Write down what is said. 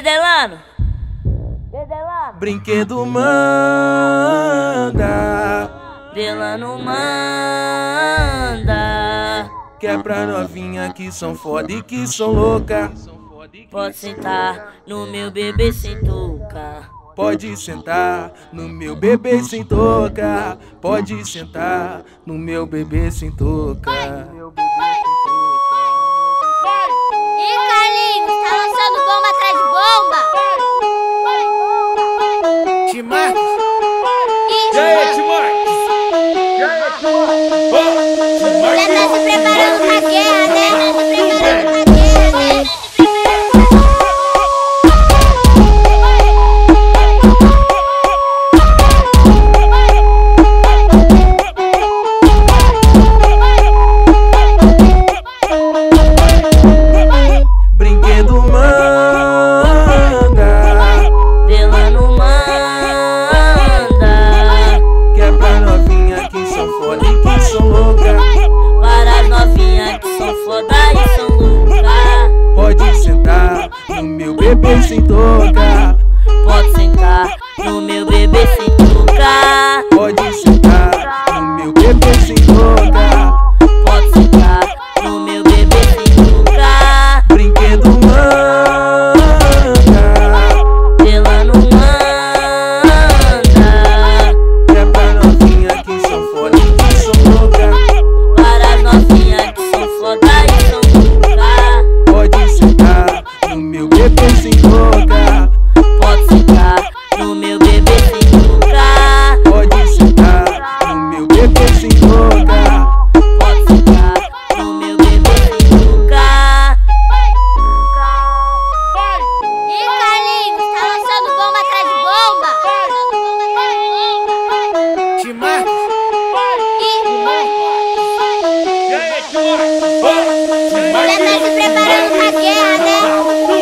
Delano. Brinquedo manda, Delano manda, que é pra novinha que são foda e que são louca. Pode sentar no meu bebê sem toca. Pode sentar no meu bebê sem toca. Pode sentar no meu bebê sem toca. Ih, Carlinhos, tá lançando bomba atrás de bomba. Timarques. E aí, Timarques? Já tá se preparando pra guerra, né? Sem tocar, pode sentar no meu bebê sem tocar. Pode sentar no meu bebê sem tocar. Pode sentar no meu bebê sem tocar. Brinquedo manda, Delano manda. É pra novinha que são foda e que são louca. Para as novinha que são foda e são louca. Pode sentar no meu bebê sem tocar. Mulher tá se preparando pra guerra, né?